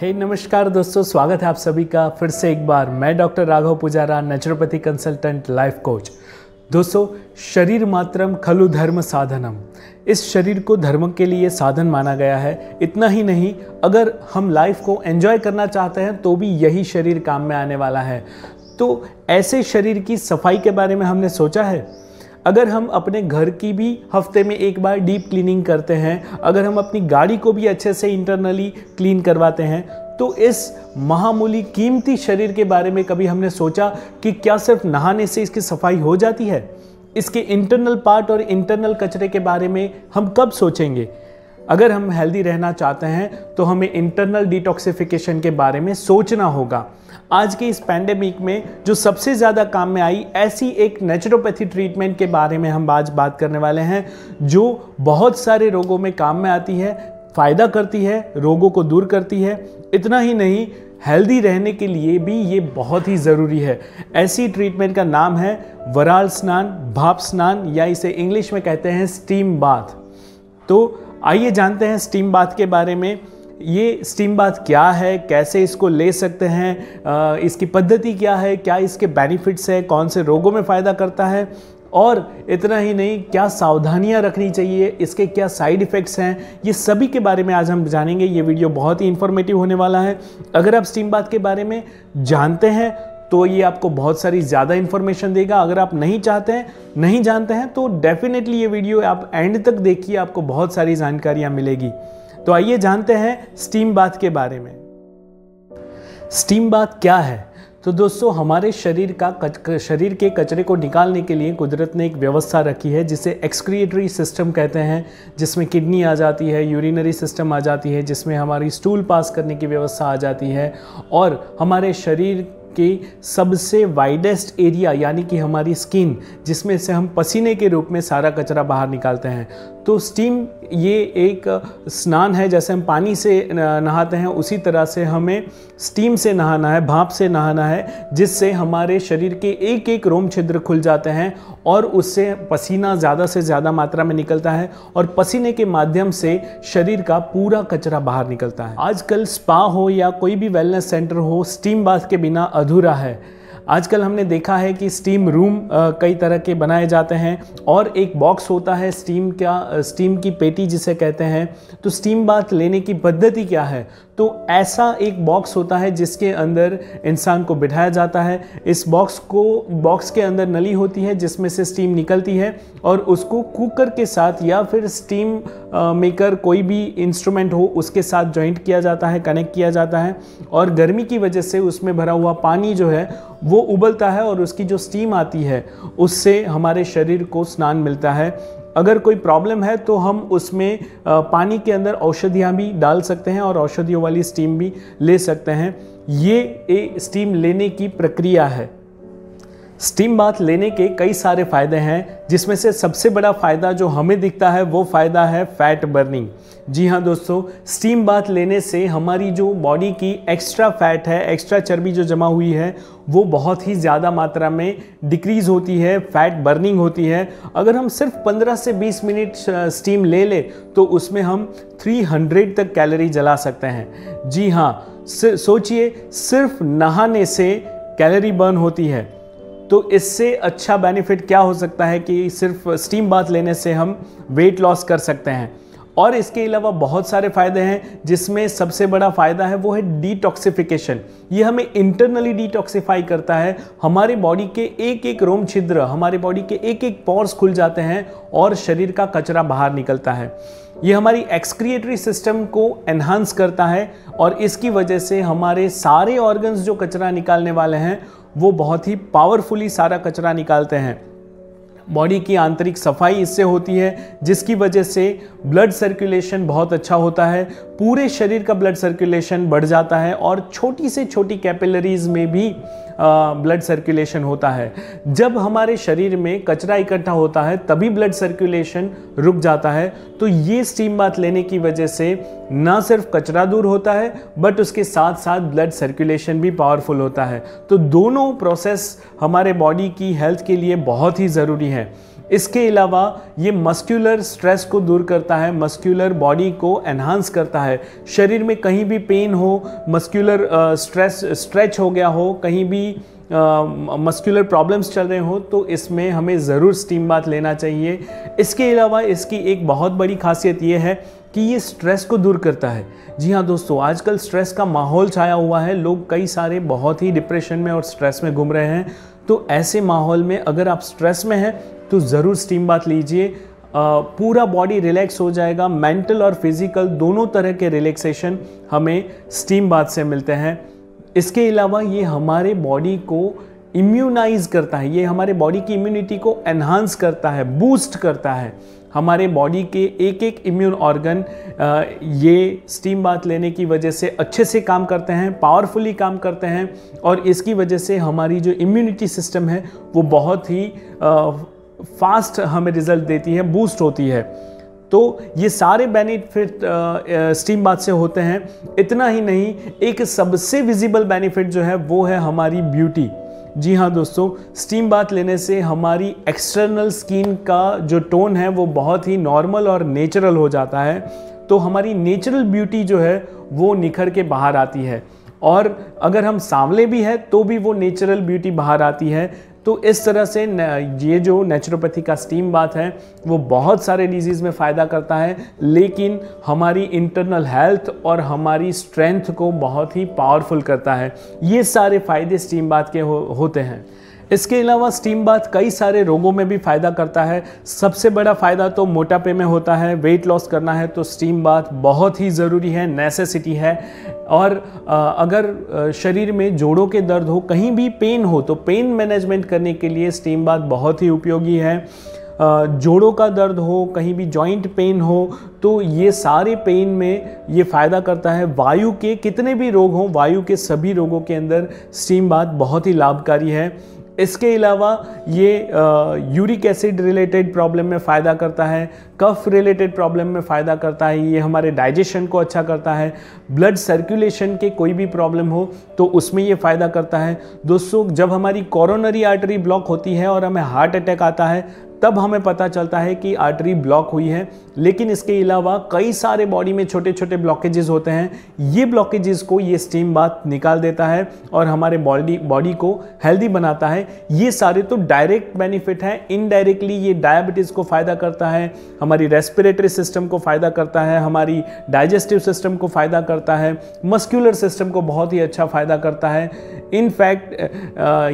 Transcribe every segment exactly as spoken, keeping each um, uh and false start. हे hey, नमस्कार दोस्तों, स्वागत है आप सभी का फिर से एक बार। मैं doctor Raghav Pujara, naturopathy consultant, life coach. दोस्तों, शरीर मात्रम खलु धर्म साधनम, इस शरीर को धर्म के लिए साधन माना गया है। इतना ही नहीं, अगर हम लाइफ को एंजॉय करना चाहते हैं तो भी यही शरीर काम में आने वाला है। तो ऐसे शरीर की सफाई के बारे में हमने सोचा है। अगर हम अपने घर की भी हफ्ते में एक बार डीप क्लीनिंग करते हैं, अगर हम अपनी गाड़ी को भी अच्छे से इंटरनली क्लीन करवाते हैं, तो इस महामूली कीमती शरीर के बारे में कभी हमने सोचा कि क्या सिर्फ नहाने से इसकी सफाई हो जाती है? इसके इंटरनल पार्ट और इंटरनल कचरे के बारे में हम कब सोचेंगे? अगर हम हेल्दी रहना चाहते हैं तो हमें इंटरनल डिटॉक्सिफिकेशन के बारे में सोचना होगा। आज के इस पैंडेमिक में जो सबसे ज़्यादा काम में आई ऐसी एक नेचुरोपैथी ट्रीटमेंट के बारे में हम आज बात करने वाले हैं, जो बहुत सारे रोगों में काम में आती है, फ़ायदा करती है, रोगों को दूर करती है। इतना ही नहीं, हेल्दी रहने के लिए भी ये बहुत ही ज़रूरी है। ऐसी ट्रीटमेंट का नाम है वराल स्नान, भाप स्नान, या इसे इंग्लिश में कहते हैं स्टीम बाथ। तो आइए जानते हैं स्टीम बाथ के बारे में। ये स्टीम बाथ क्या है, कैसे इसको ले सकते हैं, इसकी पद्धति क्या है, क्या इसके बेनिफिट्स हैं, कौन से रोगों में फ़ायदा करता है, और इतना ही नहीं क्या सावधानियां रखनी चाहिए, इसके क्या साइड इफ़ेक्ट्स हैं, ये सभी के बारे में आज हम जानेंगे। ये वीडियो बहुत ही इन्फॉर्मेटिव होने वाला है। अगर आप स्टीम बाथ के बारे में जानते हैं तो ये आपको बहुत सारी ज़्यादा इन्फॉर्मेशन देगा। अगर आप नहीं चाहते हैं, नहीं जानते हैं, तो डेफिनेटली ये वीडियो आप एंड तक देखिए, आपको बहुत सारी जानकारियाँ मिलेगी। तो आइए जानते हैं स्टीम बाथ के बारे में। स्टीम बाथ क्या है? तो दोस्तों, हमारे शरीर का कच, शरीर के कचरे को निकालने के लिए कुदरत ने एक व्यवस्था रखी है जिसे एक्सक्रिएटरी सिस्टम कहते हैं, जिसमें किडनी आ जाती है, यूरिनरी सिस्टम आ जाती है, जिसमें हमारी स्टूल पास करने की व्यवस्था आ जाती है, और हमारे शरीर के सबसे वाइडेस्ट एरिया यानी कि हमारी स्किन, जिसमें से हम पसीने के रूप में सारा कचरा बाहर निकालते हैं। तो स्टीम ये एक स्नान है, जैसे हम पानी से नहाते हैं उसी तरह से हमें स्टीम से नहाना है, भाप से नहाना है, जिससे हमारे शरीर के एक एक रोम छिद्र खुल जाते हैं और उससे पसीना ज़्यादा से ज़्यादा मात्रा में निकलता है, और पसीने के माध्यम से शरीर का पूरा कचरा बाहर निकलता है। आजकल स्पा हो या कोई भी वेलनेस सेंटर हो, स्टीम बाथ के बिना अधूरा है। आजकल हमने देखा है कि स्टीम रूम कई तरह के बनाए जाते हैं, और एक बॉक्स होता है स्टीम का, स्टीम की पेटी जिसे कहते हैं। तो स्टीम बाथ लेने की पद्धति क्या है? तो ऐसा एक बॉक्स होता है जिसके अंदर इंसान को बिठाया जाता है। इस बॉक्स को बॉक्स के अंदर नली होती है जिसमें से स्टीम निकलती है, और उसको कुकर के साथ या फिर स्टीम मेकर, कोई भी इंस्ट्रूमेंट हो, उसके साथ जॉइंट किया जाता है, कनेक्ट किया जाता है, और गर्मी की वजह से उसमें भरा हुआ पानी जो है वो उबलता है, और उसकी जो स्टीम आती है उससे हमारे शरीर को स्नान मिलता है। अगर कोई प्रॉब्लम है तो हम उसमें पानी के अंदर औषधियाँ भी डाल सकते हैं और औषधियों वाली स्टीम भी ले सकते हैं। ये एक स्टीम लेने की प्रक्रिया है। स्टीम बाथ लेने के कई सारे फ़ायदे हैं, जिसमें से सबसे बड़ा फ़ायदा जो हमें दिखता है वो फ़ायदा है फैट बर्निंग। जी हाँ दोस्तों, स्टीम बाथ लेने से हमारी जो बॉडी की एक्स्ट्रा फैट है, एक्स्ट्रा चर्बी जो जमा हुई है, वो बहुत ही ज़्यादा मात्रा में डिक्रीज़ होती है, फैट बर्निंग होती है। अगर हम सिर्फ पंद्रह से बीस मिनट स्टीम ले ले तो उसमें हम तीन सौ तक कैलोरी जला सकते हैं। जी हाँ, सोचिए, सिर्फ नहाने से कैलोरी बर्न होती है, तो इससे अच्छा बेनिफिट क्या हो सकता है कि सिर्फ स्टीम बाथ लेने से हम वेट लॉस कर सकते हैं। और इसके अलावा बहुत सारे फ़ायदे हैं, जिसमें सबसे बड़ा फ़ायदा है वो है डिटॉक्सिफिकेशन। ये हमें इंटरनली डिटॉक्सिफाई करता है। हमारे बॉडी के एक एक रोम छिद्र, हमारे बॉडी के एक एक पोर्स खुल जाते हैं और शरीर का कचरा बाहर निकलता है। ये हमारी एक्सक्रिएटरी सिस्टम को एनहांस करता है, और इसकी वजह से हमारे सारे ऑर्गन्स जो कचरा निकालने वाले हैं वो बहुत ही पावरफुली सारा कचरा निकालते हैं। बॉडी की आंतरिक सफाई इससे होती है, जिसकी वजह से ब्लड सर्कुलेशन बहुत अच्छा होता है, पूरे शरीर का ब्लड सर्कुलेशन बढ़ जाता है, और छोटी से छोटी कैपिलरीज में भी ब्लड सर्कुलेशन होता है। जब हमारे शरीर में कचरा इकट्ठा होता है तभी ब्लड सर्कुलेशन रुक जाता है। तो ये स्टीम बाथ लेने की वजह से ना सिर्फ कचरा दूर होता है, बट उसके साथ साथ ब्लड सर्कुलेशन भी पावरफुल होता है। तो दोनों प्रोसेस हमारे बॉडी की हेल्थ के लिए बहुत ही ज़रूरी है। इसके अलावा ये मस्कुलर स्ट्रेस को दूर करता है, मस्कुलर बॉडी को एनहांस करता है। शरीर में कहीं भी पेन हो, मस्कुलर स्ट्रेस स्ट्रेच हो गया हो, कहीं भी मस्कुलर uh, प्रॉब्लम्स चल रहे हो, तो इसमें हमें ज़रूर स्टीम बाथ लेना चाहिए। इसके अलावा इसकी एक बहुत बड़ी खासियत ये है कि ये स्ट्रेस को दूर करता है। जी हाँ दोस्तों, आजकल स्ट्रेस का माहौल छाया हुआ है, लोग कई सारे बहुत ही डिप्रेशन में और स्ट्रेस में घूम रहे हैं, तो ऐसे माहौल में अगर आप स्ट्रेस में हैं तो ज़रूर स्टीम बाथ लीजिए। पूरा बॉडी रिलैक्स हो जाएगा, मेंटल और फिजिकल दोनों तरह के रिलैक्सेशन हमें स्टीम बाथ से मिलते हैं। इसके अलावा ये हमारे बॉडी को इम्यूनाइज़ करता है, ये हमारे बॉडी की इम्यूनिटी को एनहांस करता है, बूस्ट करता है। हमारे बॉडी के एक एक इम्यून ऑर्गन ये स्टीम बाथ लेने की वजह से अच्छे से काम करते हैं, पावरफुली काम करते हैं, और इसकी वजह से हमारी जो इम्यूनिटी सिस्टम है वो बहुत ही फास्ट हमें रिजल्ट देती है, बूस्ट होती है। तो ये सारे बेनिफिट स्टीम बाथ से होते हैं। इतना ही नहीं, एक सबसे विजिबल बेनिफिट जो है वो है हमारी ब्यूटी। जी हाँ दोस्तों, स्टीम बाथ लेने से हमारी एक्सटर्नल स्किन का जो टोन है वो बहुत ही नॉर्मल और नेचुरल हो जाता है, तो हमारी नेचुरल ब्यूटी जो है वो निखर के बाहर आती है। और अगर हम सांवले भी हैं तो भी वो नेचुरल ब्यूटी बाहर आती है। तो इस तरह से ये जो नेचुरोपैथी का स्टीम बाथ है वो बहुत सारे डिजीज़ में फ़ायदा करता है, लेकिन हमारी इंटरनल हेल्थ और हमारी स्ट्रेंथ को बहुत ही पावरफुल करता है। ये सारे फ़ायदे स्टीम बाथ के हो, होते हैं। इसके अलावा स्टीम बाथ कई सारे रोगों में भी फ़ायदा करता है। सबसे बड़ा फ़ायदा तो मोटापे में होता है। वेट लॉस करना है तो स्टीम बाथ बहुत ही ज़रूरी है, नेसेसिटी है। और अगर शरीर में जोड़ों के दर्द हो, कहीं भी पेन हो, तो पेन मैनेजमेंट करने के लिए स्टीम बाथ बहुत ही उपयोगी है। जोड़ों का दर्द हो, कहीं भी जॉइंट पेन हो, तो ये सारे पेन में ये फ़ायदा करता है। वायु के कितने भी रोग हों, वायु के सभी रोगों के अंदर स्टीम बाथ बहुत ही लाभकारी है। इसके अलावा ये यूरिक एसिड रिलेटेड प्रॉब्लम में फ़ायदा करता है, कफ रिलेटेड प्रॉब्लम में फ़ायदा करता है, ये हमारे डाइजेशन को अच्छा करता है। ब्लड सर्कुलेशन के कोई भी प्रॉब्लम हो तो उसमें ये फ़ायदा करता है। दोस्तों, जब हमारी कोरोनरी आर्टरी ब्लॉक होती है और हमें हार्ट अटैक आता है, तब हमें पता चलता है कि आर्टरी ब्लॉक हुई है। लेकिन इसके अलावा कई सारे बॉडी में छोटे छोटे ब्लॉकेजेस होते हैं, ये ब्लॉकेजेस को ये स्टीम बाथ निकाल देता है और हमारे बॉडी बॉडी को हेल्दी बनाता है। ये सारे तो डायरेक्ट बेनिफिट हैं। इनडायरेक्टली ये डायबिटीज़ को फ़ायदा करता है, हमारी रेस्पिरेटरी सिस्टम को फ़ायदा करता है, हमारी डाइजेस्टिव सिस्टम को फ़ायदा करता है, मस्कुलर सिस्टम को बहुत ही अच्छा फ़ायदा करता है। इनफैक्ट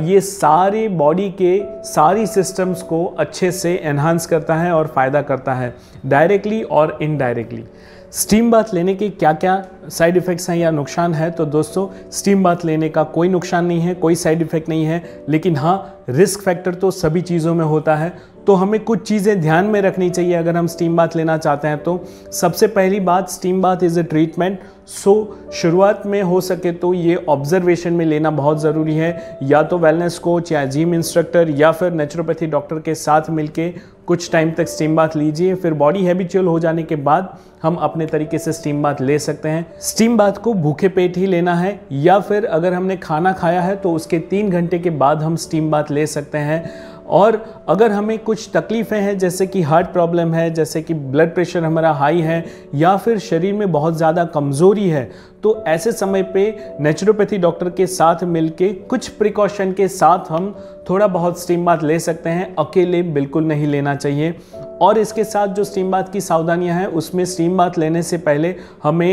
ये सारे बॉडी के सारी सिस्टम्स को अच्छे से एनहांस करता है और फ़ायदा करता है, डायरेक्टली और इनडायरेक्टली। स्टीम बाथ लेने के क्या क्या साइड इफ़ेक्ट्स हैं या नुकसान है? तो दोस्तों, स्टीम बाथ लेने का कोई नुकसान नहीं है, कोई साइड इफ़ेक्ट नहीं है, लेकिन हाँ, रिस्क फैक्टर तो सभी चीज़ों में होता है। तो हमें कुछ चीज़ें ध्यान में रखनी चाहिए अगर हम स्टीम बाथ लेना चाहते हैं। तो सबसे पहली बात, steam bath is a treatment, so शुरुआत में हो सके तो ये ऑब्जर्वेशन में लेना बहुत ज़रूरी है। या तो वेलनेस कोच या जिम इंस्ट्रक्टर या फिर नेचुरोपैथी डॉक्टर के साथ मिलके कुछ टाइम तक स्टीम बाथ लीजिए, फिर बॉडी हैबिचुअल हो जाने के बाद हम अपने तरीके से स्टीम बाथ ले सकते हैं। स्टीम बाथ को भूखे पेट ही लेना है, या फिर अगर हमने खाना खाया है तो उसके तीन घंटे के बाद हम स्टीम बाथ ले सकते हैं। और अगर हमें कुछ तकलीफ़ें हैं, जैसे कि हार्ट प्रॉब्लम है, जैसे कि ब्लड प्रेशर हमारा हाई है, या फिर शरीर में बहुत ज़्यादा कमज़ोरी है, तो ऐसे समय पे नेचुरोपैथी डॉक्टर के साथ मिलके कुछ प्रिकॉशन के साथ हम थोड़ा बहुत स्टीम बाथ ले सकते हैं। अकेले बिल्कुल नहीं लेना चाहिए। और इसके साथ जो स्टीम बाथ की सावधानियां हैं, उसमें स्टीम बाथ लेने से पहले हमें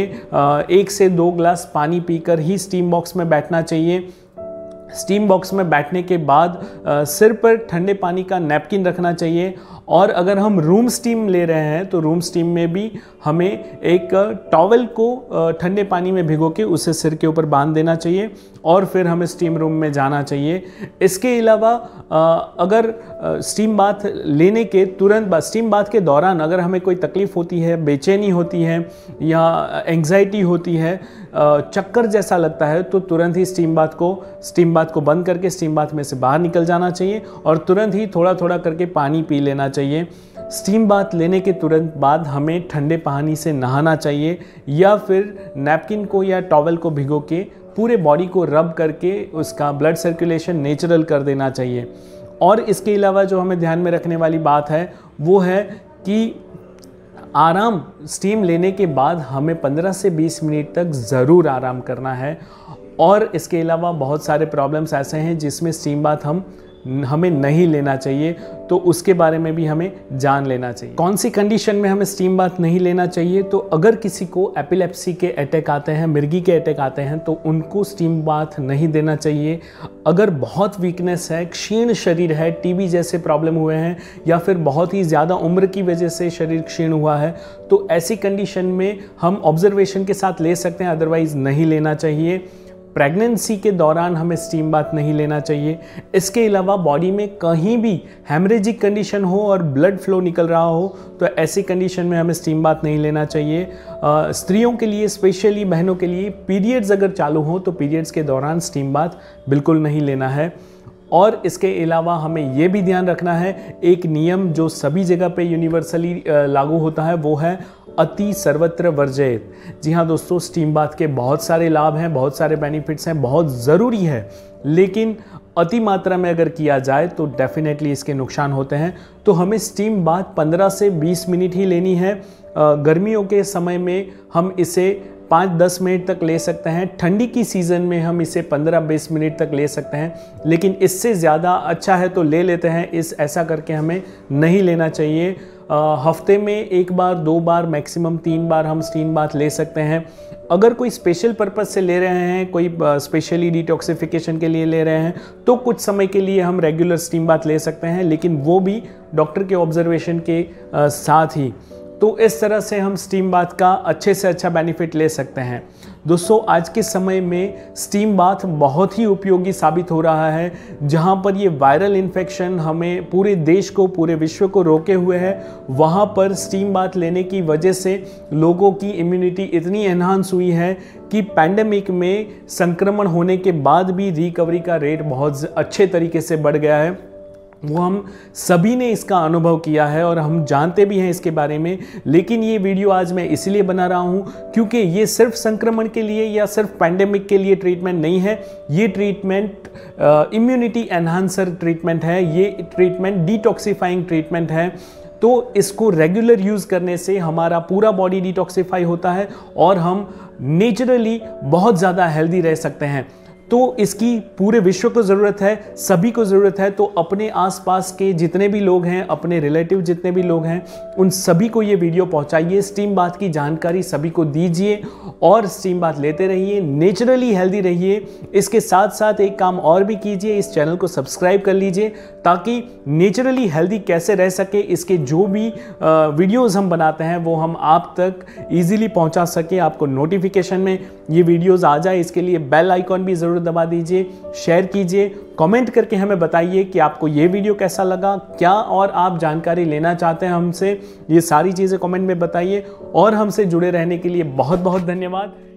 एक से दो ग्लास पानी पीकर ही स्टीम बॉक्स में बैठना चाहिए। स्टीम बॉक्स में बैठने के बाद सिर पर ठंडे पानी का नैपकिन रखना चाहिए। और अगर हम रूम स्टीम ले रहे हैं तो रूम स्टीम में भी हमें एक टॉवल को ठंडे पानी में भिगो के उसे सिर के ऊपर बांध देना चाहिए और फिर हमें स्टीम रूम में जाना चाहिए। इसके अलावा अगर स्टीम बाथ लेने के तुरंत बाद, स्टीम बाथ के दौरान अगर हमें कोई तकलीफ़ होती है, बेचैनी होती है या एंग्जाइटी होती है, चक्कर जैसा लगता है, तो तुरंत ही स्टीम बाथ को स्टीम बाथ को बंद करके स्टीम बाथ में से बाहर निकल जाना चाहिए और तुरंत ही थोड़ा थोड़ा करके पानी पी लेना चाहिए। स्टीम बाथ लेने के तुरंत बाद हमें ठंडे पानी से नहाना चाहिए या फिर नैपकिन को या टॉवल को भिगो के पूरे बॉडी को रब करके उसका ब्लड सर्कुलेशन नेचुरल कर देना चाहिए। और इसके अलावा जो हमें ध्यान में रखने वाली बात है वो है कि आराम स्टीम लेने के बाद हमें पंद्रह से बीस मिनट तक ज़रूर आराम करना है। और इसके अलावा बहुत सारे प्रॉब्लम्स ऐसे हैं जिसमें स्टीम बाथ हम हमें नहीं लेना चाहिए, तो उसके बारे में भी हमें जान लेना चाहिए। कौन सी कंडीशन में हमें स्टीम बाथ नहीं लेना चाहिए? तो अगर किसी को एपिलेप्सी के अटैक आते हैं, मिर्गी के अटैक आते हैं, तो उनको स्टीम बाथ नहीं देना चाहिए। अगर बहुत वीकनेस है, क्षीण शरीर है, टीबी जैसे प्रॉब्लम हुए हैं या फिर बहुत ही ज़्यादा उम्र की वजह से शरीर क्षीण हुआ है, तो ऐसी कंडीशन में हम ऑब्जर्वेशन के साथ ले सकते हैं, अदरवाइज़ नहीं लेना चाहिए। प्रेगनेंसी के दौरान हमें स्टीम बाथ नहीं लेना चाहिए। इसके अलावा बॉडी में कहीं भी हेमरेजिक कंडीशन हो और ब्लड फ्लो निकल रहा हो, तो ऐसी कंडीशन में हमें स्टीम बाथ नहीं लेना चाहिए। स्त्रियों के लिए, स्पेशली बहनों के लिए, पीरियड्स अगर चालू हो तो पीरियड्स के दौरान स्टीम बाथ बिल्कुल नहीं लेना है। और इसके अलावा हमें ये भी ध्यान रखना है, एक नियम जो सभी जगह पे यूनिवर्सली लागू होता है वो है अति सर्वत्र वर्जयेत। जी हाँ दोस्तों, स्टीम बाथ के बहुत सारे लाभ हैं, बहुत सारे बेनिफिट्स हैं, बहुत ज़रूरी है, लेकिन अति मात्रा में अगर किया जाए तो डेफिनेटली इसके नुकसान होते हैं। तो हमें स्टीम बाथ पंद्रह से बीस मिनट ही लेनी है। गर्मियों के समय में हम इसे पाँच दस मिनट तक ले सकते हैं, ठंडी की सीज़न में हम इसे पंद्रह बीस मिनट तक ले सकते हैं, लेकिन इससे ज़्यादा अच्छा है तो ले लेते हैं, इस ऐसा करके हमें नहीं लेना चाहिए। हफ्ते में एक बार, दो बार, मैक्सिमम तीन बार हम स्टीम बाथ ले सकते हैं। अगर कोई स्पेशल पर्पज़ से ले रहे हैं, कोई स्पेशली डिटॉक्सिफिकेशन के लिए ले रहे हैं, तो कुछ समय के लिए हम रेगुलर स्टीम बाथ ले सकते हैं, लेकिन वो भी डॉक्टर के ऑब्जर्वेशन के साथ ही। तो इस तरह से हम स्टीम बाथ का अच्छे से अच्छा बेनिफिट ले सकते हैं। दोस्तों, आज के समय में स्टीम बाथ बहुत ही उपयोगी साबित हो रहा है। जहां पर ये वायरल इन्फेक्शन हमें पूरे देश को, पूरे विश्व को रोके हुए है, वहां पर स्टीम बाथ लेने की वजह से लोगों की इम्यूनिटी इतनी एनहांस हुई है कि पैंडेमिक में संक्रमण होने के बाद भी रिकवरी का रेट बहुत अच्छे तरीके से बढ़ गया है। वो हम सभी ने इसका अनुभव किया है और हम जानते भी हैं इसके बारे में। लेकिन ये वीडियो आज मैं इसलिए बना रहा हूँ क्योंकि ये सिर्फ संक्रमण के लिए या सिर्फ पैंडेमिक के लिए ट्रीटमेंट नहीं है। ये ट्रीटमेंट इम्यूनिटी एनहांसर ट्रीटमेंट है, ये ट्रीटमेंट डिटॉक्सिफाइंग ट्रीटमेंट है। तो इसको रेगुलर यूज़ करने से हमारा पूरा बॉडी डिटॉक्सिफाई होता है और हम नेचुरली बहुत ज़्यादा हेल्दी रह सकते हैं। तो इसकी पूरे विश्व को ज़रूरत है, सभी को ज़रूरत है। तो अपने आसपास के जितने भी लोग हैं, अपने रिलेटिव जितने भी लोग हैं, उन सभी को ये वीडियो पहुंचाइए, स्टीम बाथ की जानकारी सभी को दीजिए और स्टीम बाथ लेते रहिए, नेचुरली हेल्दी रहिए। इसके साथ साथ एक काम और भी कीजिए, इस चैनल को सब्सक्राइब कर लीजिए, ताकि नेचुरली हेल्दी कैसे रह सके इसके जो भी वीडियोज़ हम बनाते हैं वो हम आप तक ईजिली पहुँचा सके। आपको नोटिफिकेशन में ये वीडियोज़ आ जाए, इसके लिए बेल आइकॉन भी ज़रूर दबा दीजिए, शेयर कीजिए, कमेंट करके हमें बताइए कि आपको ये वीडियो कैसा लगा, क्या और आप जानकारी लेना चाहते हैं हमसे, ये सारी चीज़ें कमेंट में बताइए। और हमसे जुड़े रहने के लिए बहुत बहुत धन्यवाद।